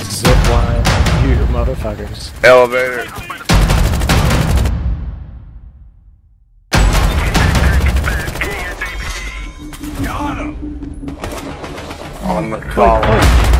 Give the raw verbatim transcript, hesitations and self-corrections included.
Zipline, you motherfuckers. Elevator. Got him. On the collar.